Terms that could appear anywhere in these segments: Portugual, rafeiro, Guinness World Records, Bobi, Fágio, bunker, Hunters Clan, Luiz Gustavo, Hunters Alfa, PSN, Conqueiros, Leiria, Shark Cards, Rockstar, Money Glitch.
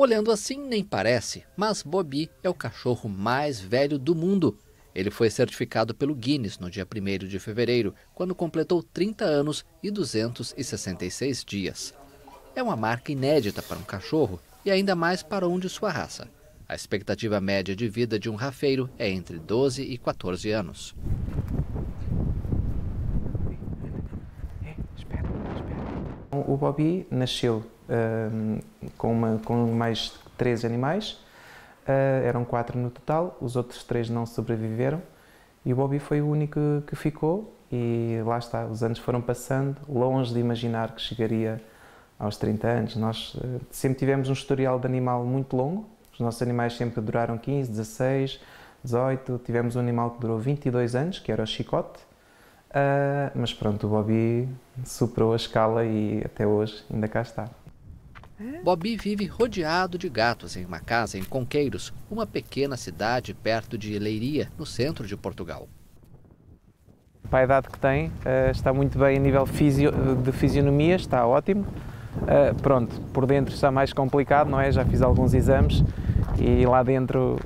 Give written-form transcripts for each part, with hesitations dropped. Olhando assim, nem parece, mas Bobi é o cachorro mais velho do mundo. Ele foi certificado pelo Guinness no dia 1º de fevereiro, quando completou 30 anos e 266 dias. É uma marca inédita para um cachorro e ainda mais para um de sua raça. A expectativa média de vida de um rafeiro é entre 12 e 14 anos. O Bobi nasceu com mais 3 animais, eram 4 no total, os outros 3 não sobreviveram e o Bobi foi o único que ficou e lá está, os anos foram passando, longe de imaginar que chegaria aos 30 anos. Nós sempre tivemos um historial de animal muito longo, os nossos animais sempre duraram 15, 16, 18, tivemos um animal que durou 22 anos, que era o Chicote, mas pronto, o Bobi superou a escala e até hoje ainda cá está. Bobi vive rodeado de gatos em uma casa em Conqueiros, uma pequena cidade perto de Leiria, no centro de Portugal. Para a idade que tem, está muito bem a nível de fisionomia, está ótimo. Pronto, por dentro está mais complicado, não é? Já fiz alguns exames e lá dentro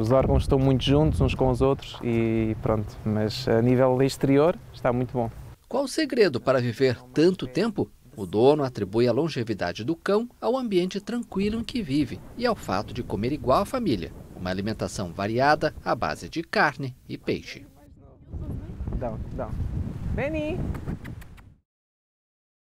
os órgãos estão muito juntos uns com os outros e pronto, mas a nível exterior está muito bom. Qual o segredo para viver tanto tempo? O dono atribui a longevidade do cão ao ambiente tranquilo em que vive e ao fato de comer igual à família. Uma alimentação variada à base de carne e peixe. Dá, dá. Vem aí.